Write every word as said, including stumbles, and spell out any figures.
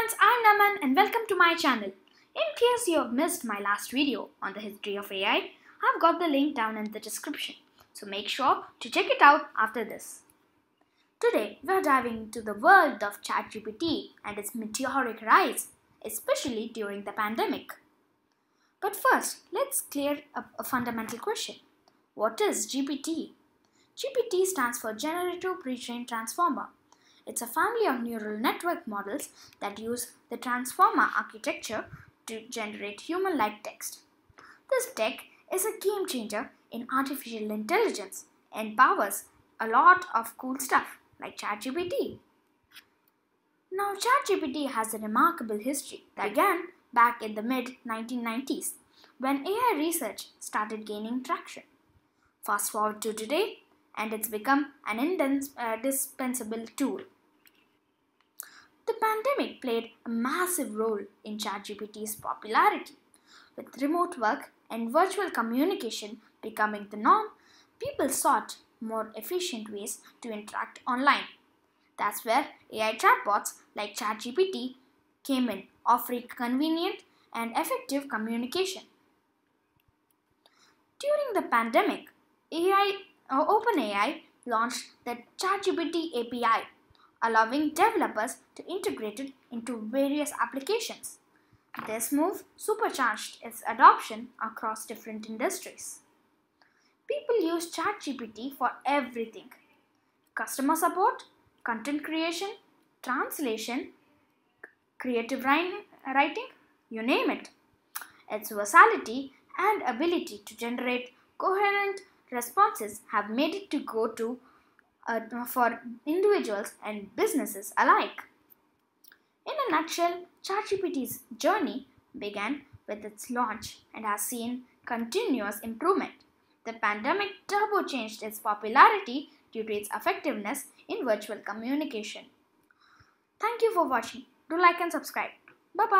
friends, I'm Naman and welcome to my channel. In case you have missed my last video on the history of A I, I've got the link down in the description, so make sure to check it out after this. Today, we're diving into the world of ChatGPT and its meteoric rise, especially during the pandemic. But first, let's clear up a fundamental question. What is G P T? G P T stands for Generative Pre-trained Transformer. It's a family of neural network models that use the transformer architecture to generate human-like text. This tech is a game changer in artificial intelligence and powers a lot of cool stuff like ChatGPT. Now, ChatGPT has a remarkable history that began back in the mid nineteen nineties when A I research started gaining traction. Fast forward to today, and it's become an indispensable tool. The pandemic played a massive role in ChatGPT's popularity. With remote work and virtual communication becoming the norm, people sought more efficient ways to interact online. That's where A I chatbots like ChatGPT came in, offering convenient and effective communication. During the pandemic, A I Uh, OpenAI launched the ChatGPT A P I, allowing developers to integrate it into various applications. This move supercharged its adoption across different industries. People use ChatGPT for everything: customer support, content creation, translation, creative writing, you name it. Its versatility and ability to generate coherent responses have made it to go to uh, for individuals and businesses alike. In a nutshell, ChatGPT's journey began with its launch and has seen continuous improvement. The pandemic turbocharged its popularity due to its effectiveness in virtual communication. Thank you for watching. Do like and subscribe. Bye bye.